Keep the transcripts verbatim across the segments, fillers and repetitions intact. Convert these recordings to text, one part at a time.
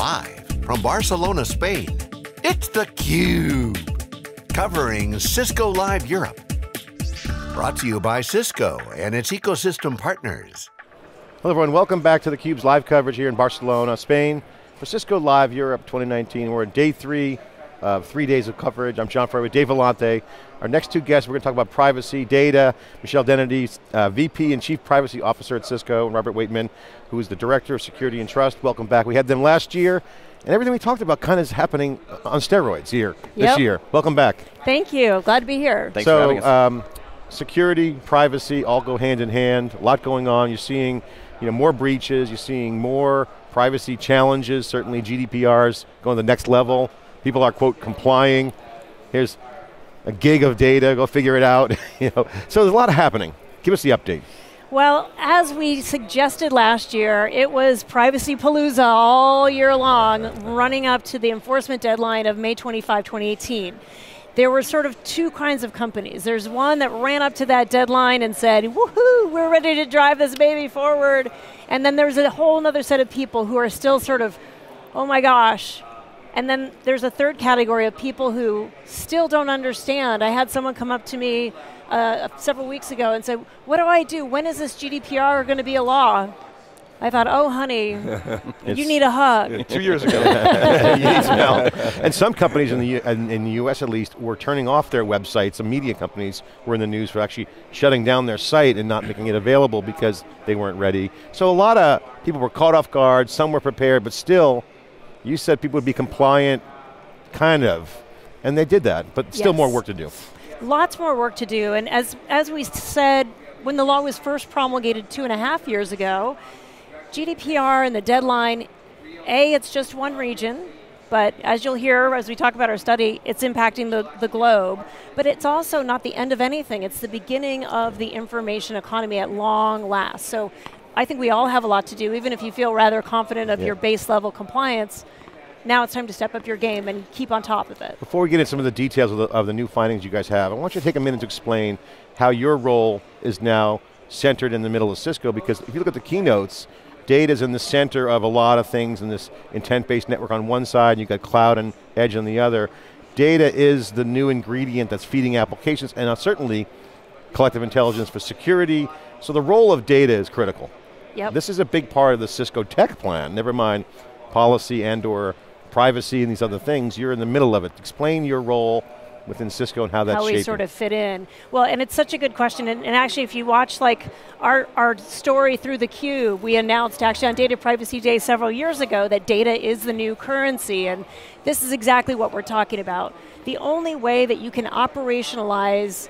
Live from Barcelona, Spain, it's theCUBE, covering Cisco Live Europe. Brought to you by Cisco and its ecosystem partners. Hello everyone, welcome back to theCUBE's live coverage here in Barcelona, Spain, for Cisco Live Europe twenty nineteen. We're at day three of three days of coverage. I'm John Furrier with Dave Vellante. Our next two guests, we're going to talk about privacy, data, Michelle Dennedy, uh, V P and Chief Privacy Officer at Cisco, and Robert Waitman, who is the Director of Security and Trust. Welcome back. We had them last year, and everything we talked about kind of is happening on steroids here, yep. This year. Welcome back. Thank you, glad to be here. Thanks so, for having us. Um, security, privacy, all go hand in hand. A lot going on. You're seeing you know, more breaches, you're seeing more privacy challenges, certainly G D P R's going to the next level. People are, quote, complying. Here's a gig of data, go figure it out. you know, so there's a lot happening. Give us the update. Well, as we suggested last year, it was Privacy Palooza all year long, running up to the enforcement deadline of May twenty-fifth, twenty eighteen. There were sort of two kinds of companies. There's one that ran up to that deadline and said, woohoo, we're ready to drive this baby forward. And then there's a whole other set of people who are still sort of, oh my gosh. And then there's a third category of people who still don't understand. I had someone come up to me uh, several weeks ago and said, what do I do? When is this G D P R going to be a law? I thought, oh honey, you need a hug. Yeah, two years ago. You need some help. And some companies in the, U in, in the U S at least were turning off their websites. Some media companies were in the news for actually shutting down their site and not making it available because they weren't ready. So a lot of people were caught off guard, some were prepared, but still, you said people would be compliant, kind of, and they did that, but still yes. More work to do. Lots more work to do, and as, as we said, when the law was first promulgated two and a half years ago, G D P R and the deadline, A, it's just one region, but as you'll hear as we talk about our study, it's impacting the, the globe, but it's also not the end of anything, it's the beginning of the information economy at long last. So, I think we all have a lot to do, even if you feel rather confident of yeah. your base level compliance, now it's time to step up your game and keep on top of it. Before we get into some of the details of the, of the new findings you guys have, I want you to take a minute to explain how your role is now centered in the middle of Cisco, because if you look at the keynotes, data's in the center of a lot of things in this intent-based network on one side, and you've got cloud and edge on the other. Data is the new ingredient that's feeding applications, and certainly collective intelligence for security, so the role of data is critical. Yep. This is a big part of the Cisco tech plan, never mind policy and or privacy and these other things, you're in the middle of it. Explain your role within Cisco and how that's How we shaping. Sort of fit in. Well, and it's such a good question, and, and actually if you watch like our, our story through theCUBE, we announced actually on Data Privacy Day several years ago that data is the new currency, and this is exactly what we're talking about. The only way that you can operationalize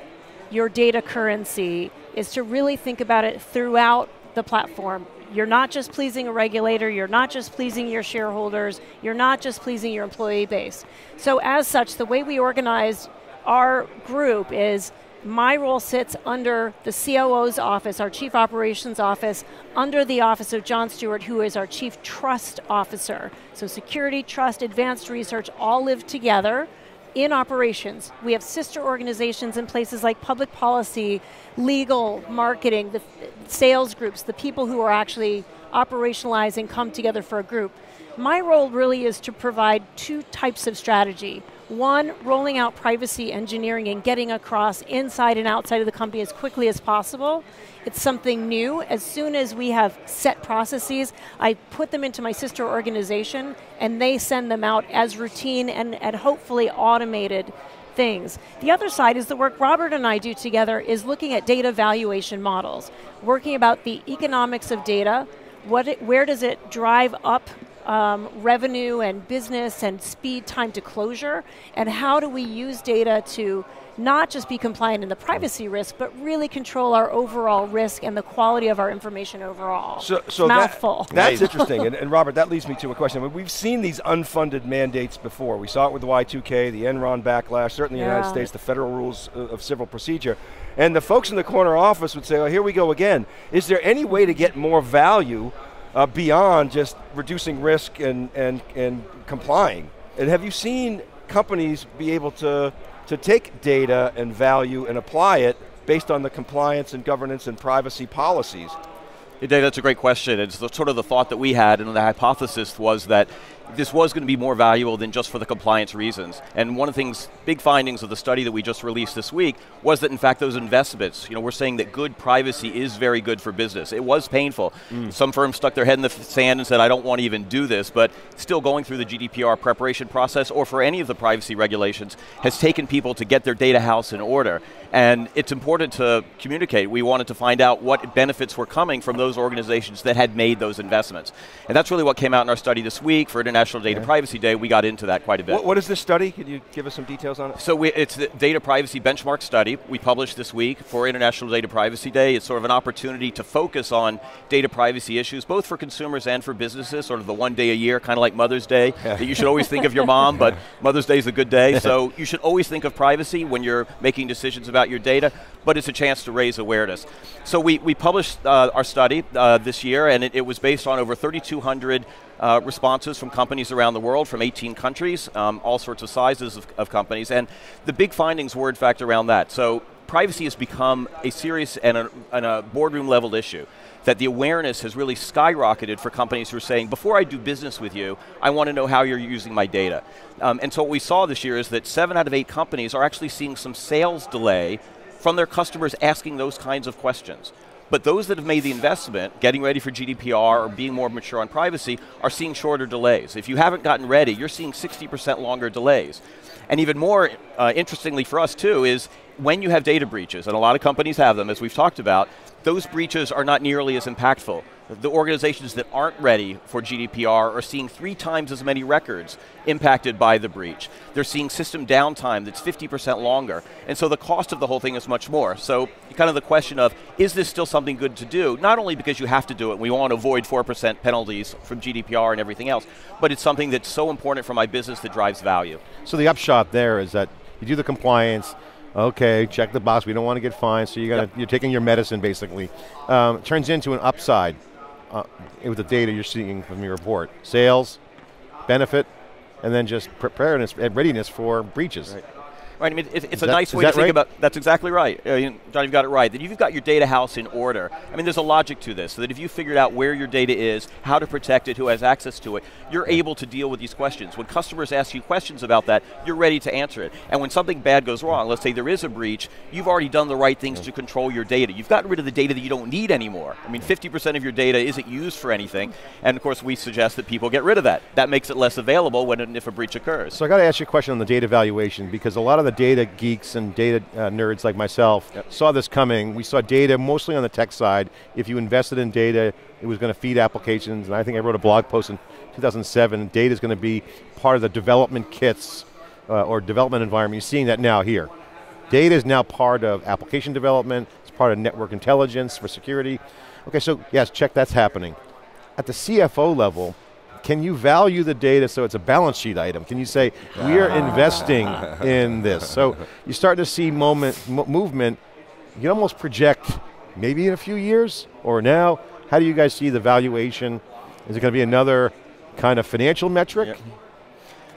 your data currency is to really think about it throughout the platform. You're not just pleasing a regulator, you're not just pleasing your shareholders, you're not just pleasing your employee base. So as such, the way we organize our group is, my role sits under the C O O's office, our Chief Operations Office, under the office of John Stewart, who is our Chief Trust Officer. So security, trust, advanced research all live together. In operations, we have sister organizations in places like public policy, legal, marketing, the sales groups, the people who are actually operationalizing come together for a group. My role really is to provide two types of strategy. One, rolling out privacy engineering and getting across inside and outside of the company as quickly as possible. It's something new. As soon as we have set processes, I put them into my sister organization and they send them out as routine and, and hopefully automated things. The other side is the work Robert and I do together is looking at data valuation models, working about the economics of data, what it, where does it drive up um, revenue and business and speed time to closure, and how do we use data to not just be compliant in the privacy risk, but really control our overall risk and the quality of our information overall. So, so mouthful. That, that's interesting, and, and Robert, that leads me to a question. I mean, we've seen these unfunded mandates before. We saw it with the Y two K, the Enron backlash, certainly in yeah. the United States, the federal rules of civil procedure. And the folks in the corner office would say, oh, here we go again. Is there any way to get more value uh, beyond just reducing risk and, and, and complying? And have you seen companies be able to to take data and value and apply it based on the compliance and governance and privacy policies? Yeah, Dave, that's a great question. It's the, sort of the thought that we had, and the hypothesis was that this was going to be more valuable than just for the compliance reasons. And one of the things, big findings of the study that we just released this week was that in fact those investments, you know, we're saying that good privacy is very good for business. It was painful. Mm. Some firms stuck their head in the sand and said, I don't want to even do this, but still going through the G D P R preparation process or for any of the privacy regulations has taken people to get their data house in order. And it's important to communicate. We wanted to find out what benefits were coming from those organizations that had made those investments. And that's really what came out in our study this week for International Data yeah. Privacy Day. We got into that quite a bit. What, what is this study? Can you give us some details on it? So we, it's the Data Privacy Benchmark Study we published this week for International Data Privacy Day. It's sort of an opportunity to focus on data privacy issues, both for consumers and for businesses, sort of the one day a year, kind of like Mother's Day, yeah. that you should always think of your mom, but Mother's Day is a good day. So you should always think of privacy when you're making decisions about your data, but it's a chance to raise awareness. So we, we published uh, our study uh, this year, and it, it was based on over thirty-two hundred Uh, responses from companies around the world, from eighteen countries, um, all sorts of sizes of, of companies, and the big findings were in fact around that. So privacy has become a serious and a, and a boardroom level issue, that the awareness has really skyrocketed for companies who are saying, before I do business with you, I want to know how you're using my data. Um, and so what we saw this year is that seven out of eight companies are actually seeing some sales delay from their customers asking those kinds of questions. But those that have made the investment, getting ready for G D P R or being more mature on privacy, are seeing shorter delays. If you haven't gotten ready, you're seeing sixty percent longer delays. And even more uh, interestingly for us too is when you have data breaches, and a lot of companies have them as we've talked about, those breaches are not nearly as impactful. The organizations that aren't ready for G D P R are seeing three times as many records impacted by the breach. They're seeing system downtime that's fifty percent longer. And so the cost of the whole thing is much more. So kind of the question of, is this still something good to do? Not only because you have to do it, we want to avoid four percent penalties from G D P R and everything else, but it's something that's so important for my business that drives value. So the upshot there is that you do the compliance, okay, check the box, we don't want to get fined, so you gotta, yep. you're taking your medicine basically. Um, it turns into an upside. Uh, with the data you're seeing from your report. Sales, benefit, and then just preparedness and readiness for breaches. Right, right I mean, it, it's is a that, nice way to think right? about, that's exactly right. Uh, you, John, you've got it right. That you've got your data house in order. I mean, there's a logic to this, so that if you figured out where your data is, how to protect it, who has access to it, you're yeah. able to deal with these questions. When customers ask you questions about that, you're ready to answer it. And when something bad goes wrong, let's say there is a breach, you've already done the right things yeah. to control your data. You've gotten rid of the data that you don't need anymore. I mean, fifty percent of your data isn't used for anything, and of course we suggest that people get rid of that. That makes it less available when and if a breach occurs. So I got to ask you a question on the data valuation, because a lot of the data geeks and data uh, nerds like myself yep. saw this coming. We saw data mostly on the tech side. If you invested in data, it was going to feed applications, and I think I wrote a blog post in two thousand seven, data is going to be part of the development kits uh, or development environment. You're seeing that now here. Data is now part of application development, it's part of network intelligence for security. Okay, so yes, check, that's happening. At the C F O level, can you value the data so it's a balance sheet item? Can you say, we're investing in this? So you start to see moment, movement, you can almost project maybe in a few years or now. How do you guys see the valuation? Is it going to be another kind of financial metric? Yep.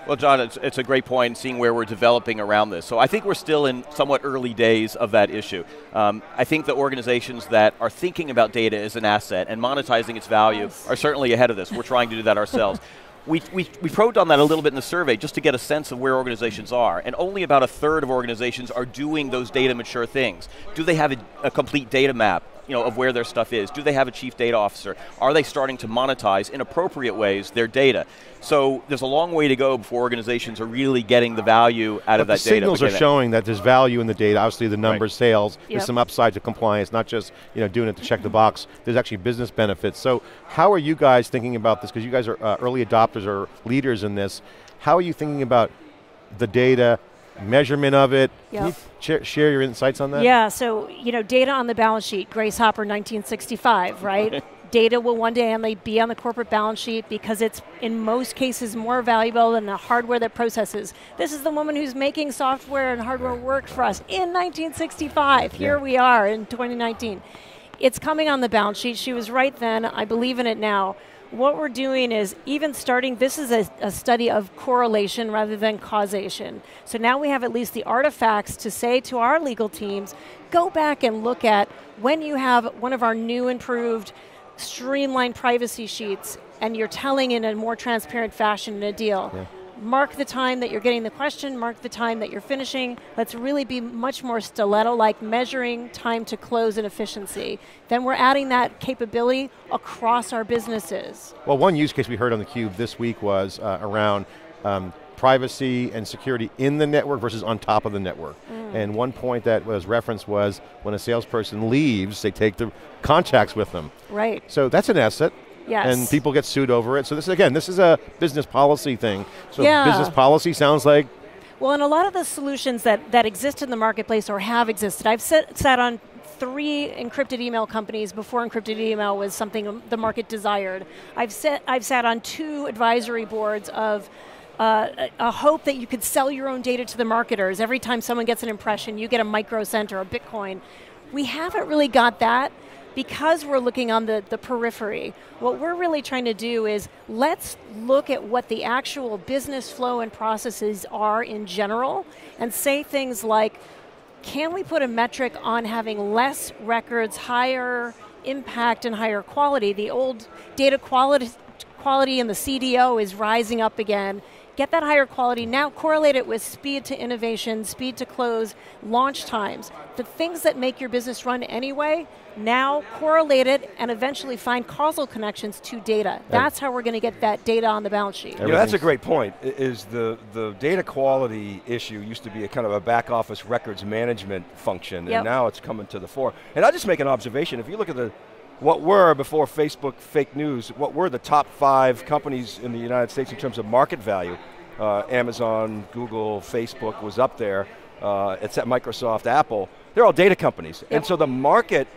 Well, John, it's, it's a great point seeing where we're developing around this. So I think we're still in somewhat early days of that issue. Um, I think the organizations that are thinking about data as an asset and monetizing its value yes. are certainly ahead of this. We're trying to do that ourselves. We, we, we probed on that a little bit in the survey just to get a sense of where organizations are, and only about a third of organizations are doing those data mature things. Do they have a, a complete data map, you know, of where their stuff is? Do they have a chief data officer? Are they starting to monetize in appropriate ways their data? So there's a long way to go before organizations are really getting the value out but of that the data. The signals are showing that there's value in the data, obviously the numbers, right. sales, yep. there's some upside to compliance, not just you know doing it to check the box, there's actually business benefits. So how are you guys thinking about this? Because you guys are uh, early adopters or leaders in this. How are you thinking about the data, measurement of it? Yep. Can you share your insights on that? Yeah, so you know, data on the balance sheet, Grace Hopper nineteen sixty-five, right? Data will one day only be on the corporate balance sheet because it's in most cases more valuable than the hardware that processes. This is the woman who's making software and hardware work for us in nineteen sixty-five. Yeah. Here we are in twenty nineteen. It's coming on the balance sheet. She was right then, I believe in it now. What we're doing is even starting, this is a, a study of correlation rather than causation. So now we have at least the artifacts to say to our legal teams, go back and look at when you have one of our new improved streamlined privacy sheets and you're telling in a more transparent fashion in a deal. Yeah. Mark the time that you're getting the question, mark the time that you're finishing. Let's really be much more stiletto, like measuring time to close and efficiency. Then we're adding that capability across our businesses. Well, one use case we heard on theCUBE this week was uh, around um, privacy and security in the network versus on top of the network. Mm. And one point that was referenced was when a salesperson leaves, they take the contacts with them. Right. So that's an asset. Yes. And people get sued over it. So this, again, this is a business policy thing. So yeah. Business policy sounds like... Well, and a lot of the solutions that, that exist in the marketplace or have existed, I've sat, sat on three encrypted email companies before encrypted email was something the market desired. I've sat, I've sat on two advisory boards of Uh, a hope that you could sell your own data to the marketers. Every time someone gets an impression, you get a microcent or a Bitcoin. We haven't really got that because we're looking on the, the periphery. What we're really trying to do is let's look at what the actual business flow and processes are in general and say things like, can we put a metric on having less records, higher impact and higher quality? The old data quality quality in the C D O is rising up again. Get that higher quality, now correlate it with speed to innovation, speed to close, launch times. The things that make your business run anyway, now correlate it and eventually find causal connections to data. That's how we're going to get that data on the balance sheet. You know, that's a great point, is the, the data quality issue used to be a kind of a back office records management function, yep. and now it's coming to the fore. And I'll just make an observation, if you look at the what were, before Facebook fake news, what were the top five companies in the United States in terms of market value? Uh, Amazon, Google, Facebook was up there, uh, it's at Microsoft, Apple. They're all data companies. Yep. And so the market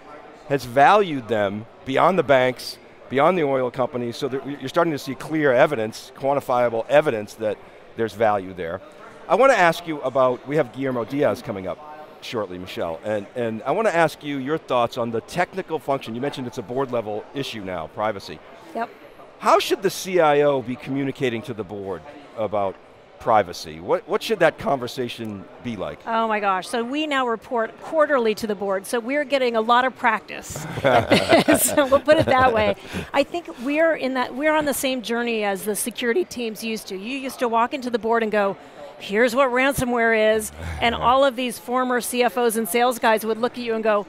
has valued them beyond the banks, beyond the oil companies, so you're starting to see clear evidence, quantifiable evidence that there's value there. I want to ask you about, we have Guillermo Diaz coming up shortly, Michelle, and, and I want to ask you your thoughts on the technical function. You mentioned it's a board level issue now, privacy. Yep. How should the C I O be communicating to the board about privacy? What, what should that conversation be like? Oh my gosh, so we now report quarterly to the board, so we're getting a lot of practice at this. We'll put it that way. I think we're, in that, we're on the same journey as the security teams used to. You used to walk into the board and go, here's what ransomware is, and all of these former C F Os and sales guys would look at you and go,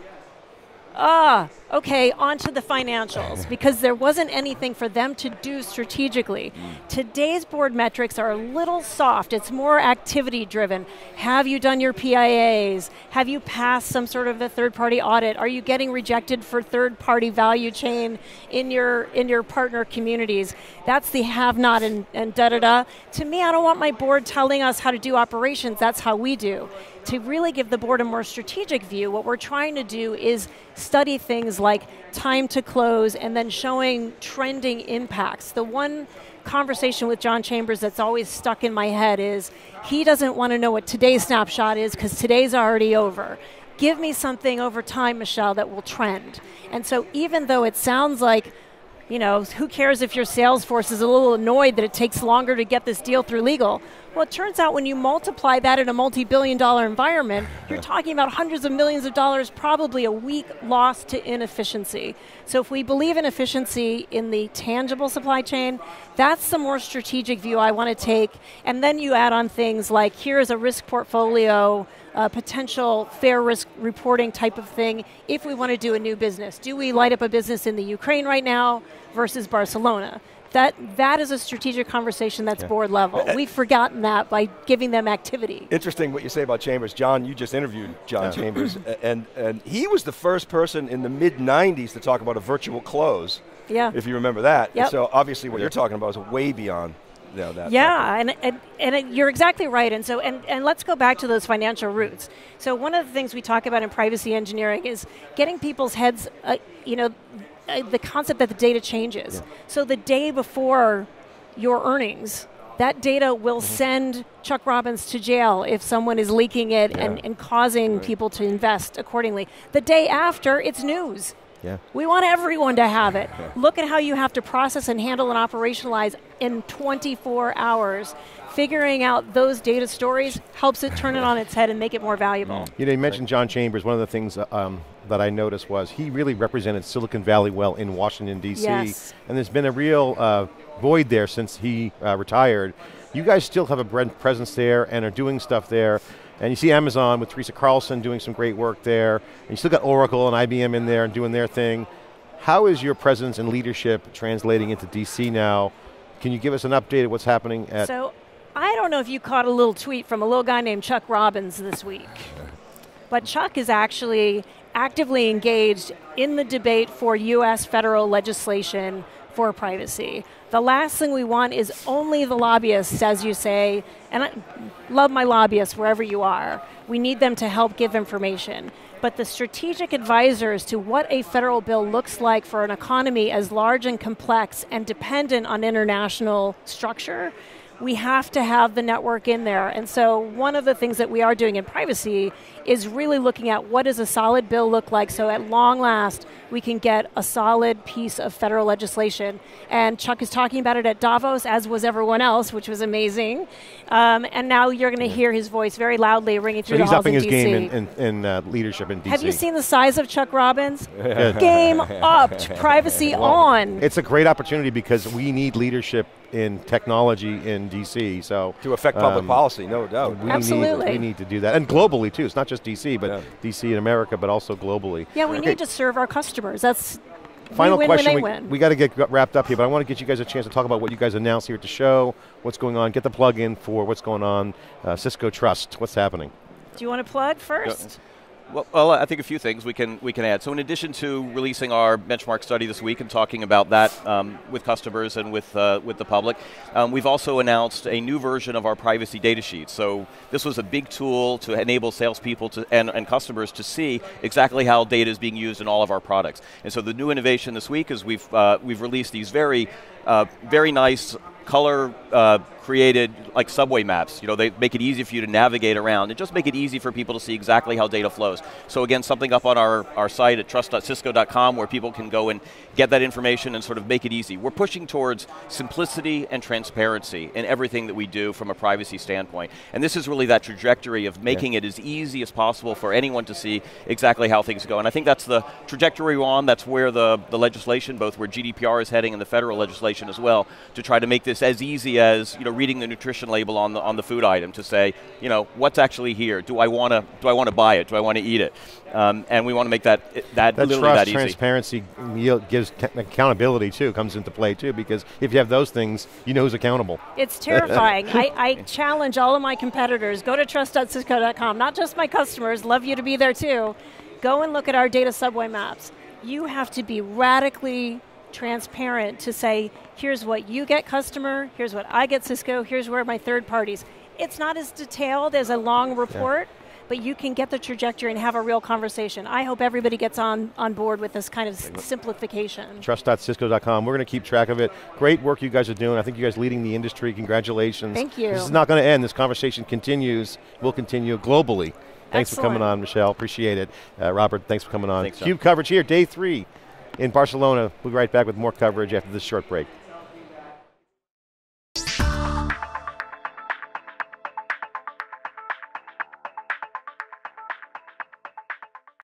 ah, okay, on to the financials, because there wasn't anything for them to do strategically. Mm. Today's board metrics are a little soft, it's more activity driven. Have you done your P I As? Have you passed some sort of a third party audit? Are you getting rejected for third party value chain in your, in your partner communities? That's the have not and, and da da da. To me, I don't want my board telling us how to do operations, that's how we do. To really give the board a more strategic view, what we're trying to do is study things like time to close and then showing trending impacts. The one conversation with John Chambers that's always stuck in my head is, he doesn't want to know what today's snapshot is because today's already over. Give me something over time, Michelle, that will trend. And so even though it sounds like, you know, who cares if your sales force is a little annoyed that it takes longer to get this deal through legal? Well, it turns out when you multiply that in a multi-billion dollar environment, you're talking about hundreds of millions of dollars, probably a week lost to inefficiency. So if we believe in efficiency in the tangible supply chain, that's the more strategic view I want to take. And then you add on things like, here's a risk portfolio, Uh, potential fair risk reporting type of thing if we want to do a new business. Do we light up a business in the Ukraine right now versus Barcelona? That, that is a strategic conversation that's yeah. board level. Uh, We've forgotten that by giving them activity. Interesting what you say about Chambers. John, you just interviewed John yeah. Chambers, and, and he was the first person in the mid nineties to talk about a virtual close, yeah. if you remember that. Yep. So obviously what yeah. you're talking about is way beyond. No, that, yeah, that and, and, and you're exactly right. And so, and, and let's go back to those financial roots. So one of the things we talk about in privacy engineering is getting people's heads, uh, you know, uh, the concept that the data changes. Yeah. So the day before your earnings, that data will mm-hmm. send Chuck Robbins to jail if someone is leaking it yeah. and, and causing right. people to invest accordingly. The day after, it's news. Yeah. We want everyone to have it. Yeah. Look at how you have to process and handle and operationalize in twenty-four hours. Figuring out those data stories helps it turn it on its head and make it more valuable. You know, you mentioned John Chambers. One of the things um, that I noticed was he really represented Silicon Valley well in Washington, D C. Yes. And there's been a real uh, void there since he uh, retired. You guys still have a presence there and are doing stuff there. And you see Amazon with Teresa Carlson doing some great work there. And you still got Oracle and I B M in there and doing their thing. How is your presence and leadership translating into D C now? Can you give us an update of what's happening at? So, I don't know if you caught a little tweet from a little guy named Chuck Robbins this week. But Chuck is actually actively engaged in the debate for U S federal legislation for privacy. The last thing we want is only the lobbyists, as you say, and I love my lobbyists wherever you are. We need them to help give information. But the strategic advisors to what a federal bill looks like for an economy as large and complex and dependent on international structure, we have to have the network in there. And so one of the things that we are doing in privacy is really looking at what does a solid bill look like so at long last we can get a solid piece of federal legislation. And Chuck is talking about it at Davos, as was everyone else, which was amazing. Um, and now you're going to hear his voice very loudly ringing through so the halls in D C. So he's upping his game in, in, in uh, leadership in D C. Have you seen the size of Chuck Robbins? Game upped, privacy well, on. It's a great opportunity because we need leadership in technology in D C, so. To affect public um, policy, no doubt. We Absolutely. Need, we need to do that, and globally too. It's not just D C, but yeah. D C in America, but also globally. Yeah, we okay. need to serve our customers. That's, Final we win question, when they we, win. We got to get wrapped up here, but I want to get you guys a chance to talk about what you guys announced here at the show, what's going on, get the plug in for what's going on, uh, Cisco Trust, what's happening? Do you want to plug first? No. Well, well, I think a few things we can we can add. So in addition to releasing our benchmark study this week and talking about that um, with customers and with uh, with the public, um, we've also announced a new version of our privacy data sheet. So this was a big tool to enable salespeople to, and, and customers to see exactly how data is being used in all of our products. And so the new innovation this week is we've uh, we've released these very uh, very nice color uh, created like subway maps. You know, they make it easy for you to navigate around and just make it easy for people to see exactly how data flows. So again, something up on our, our site at trust dot cisco dot com where people can go and get that information and sort of make it easy. We're pushing towards simplicity and transparency in everything that we do from a privacy standpoint. And this is really that trajectory of making yeah. it as easy as possible for anyone to see exactly how things go. And I think that's the trajectory we're on. That's where the, the legislation, both where G D P R is heading and the federal legislation as well, to try to make this as easy as, you know, reading the nutrition label on the on the food item to say, you know, what's actually here? Do I want to do I want to buy it? Do I want to eat it? Um, and we want to make that that, that literally that easy. Transparency gives accountability too comes into play too, because if you have those things, you know who's accountable. It's terrifying. I, I challenge all of my competitors. Go to trust dot cisco dot com. Not just my customers. Love you to be there too. Go and look at our data subway maps. You have to be radically transparent to say, here's what you get, customer, here's what I get, Cisco, here's where my third parties. It's not as detailed as a long report, yeah. but you can get the trajectory and have a real conversation. I hope everybody gets on, on board with this kind of simplification. trust dot cisco dot com, we're going to keep track of it. Great work you guys are doing. I think you guys are leading the industry, congratulations. Thank you. This is not going to end, this conversation continues, will continue globally. Thanks Excellent. For coming on, Michelle, appreciate it. Uh, Robert, thanks for coming on. Thanks, Cube coverage here, day three. In Barcelona, we'll be right back with more coverage after this short break.